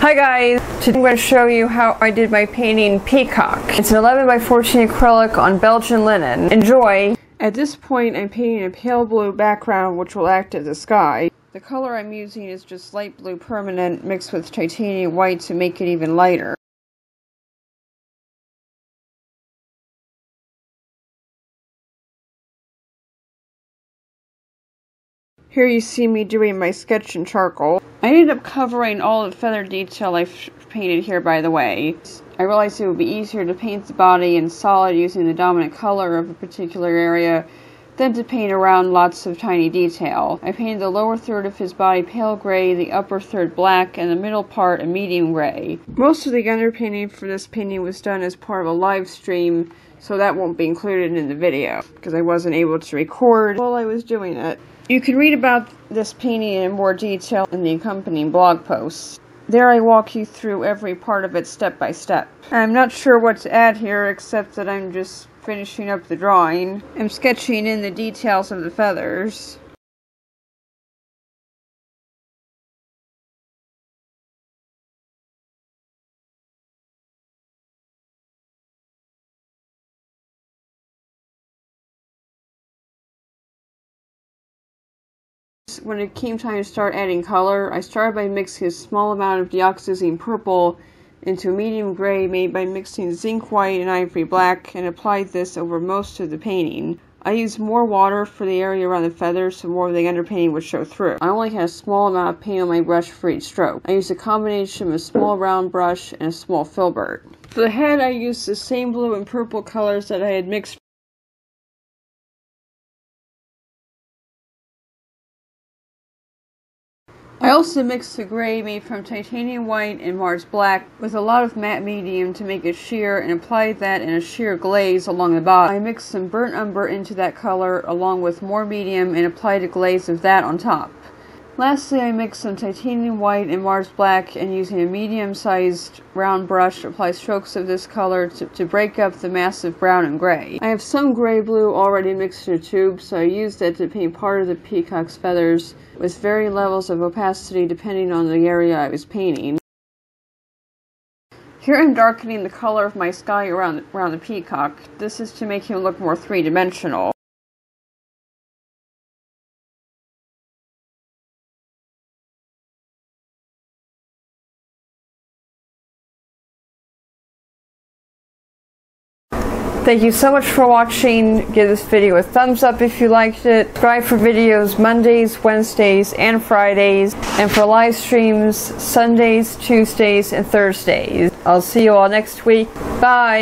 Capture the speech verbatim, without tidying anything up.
Hi guys! Today I'm going to show you how I did my painting Peacock. It's an eleven by fourteen acrylic on Belgian linen. Enjoy! At this point I'm painting a pale blue background which will act as a sky. The color I'm using is just light blue permanent mixed with titanium white to make it even lighter. Here you see me doing my sketch in charcoal. I ended up covering all the feather detail I painted here, by the way. I realized it would be easier to paint the body in solid using the dominant color of a particular area than to paint around lots of tiny detail. I painted the lower third of his body pale gray, the upper third black, and the middle part a medium gray. Most of the underpainting for this painting was done as part of a live stream, so that won't be included in the video because I wasn't able to record while I was doing it. You can read about this painting in more detail in the accompanying blog posts. There I walk you through every part of it step by step. I'm not sure what to add here except that I'm just finishing up the drawing. I'm sketching in the details of the feathers. When it came time to start adding color, I started by mixing a small amount of dioxazine purple into a medium gray made by mixing zinc white and ivory black, and applied this over most of the painting. I used more water for the area around the feathers so more of the underpainting would show through. I only had a small amount of paint on my brush for each stroke. I used a combination of a small round brush and a small filbert. For the head, I used the same blue and purple colors that I had mixed. I also mixed the gray made from titanium white and Mars Black with a lot of matte medium to make it sheer, and applied that in a sheer glaze along the bottom. I mixed some burnt umber into that color along with more medium and applied a glaze of that on top. Lastly, I mixed some titanium white and Mars Black, and using a medium-sized round brush, apply strokes of this color to, to break up the massive brown and gray. I have some gray-blue already mixed in a tube, so I used that to paint part of the peacock's feathers with varying levels of opacity depending on the area I was painting. Here I'm darkening the color of my sky around, around the peacock. This is to make him look more three-dimensional. Thank you so much for watching. Give this video a thumbs up if you liked it. Subscribe for videos Mondays, Wednesdays, and Fridays, and for live streams Sundays, Tuesdays, and Thursdays. I'll see you all next week. Bye!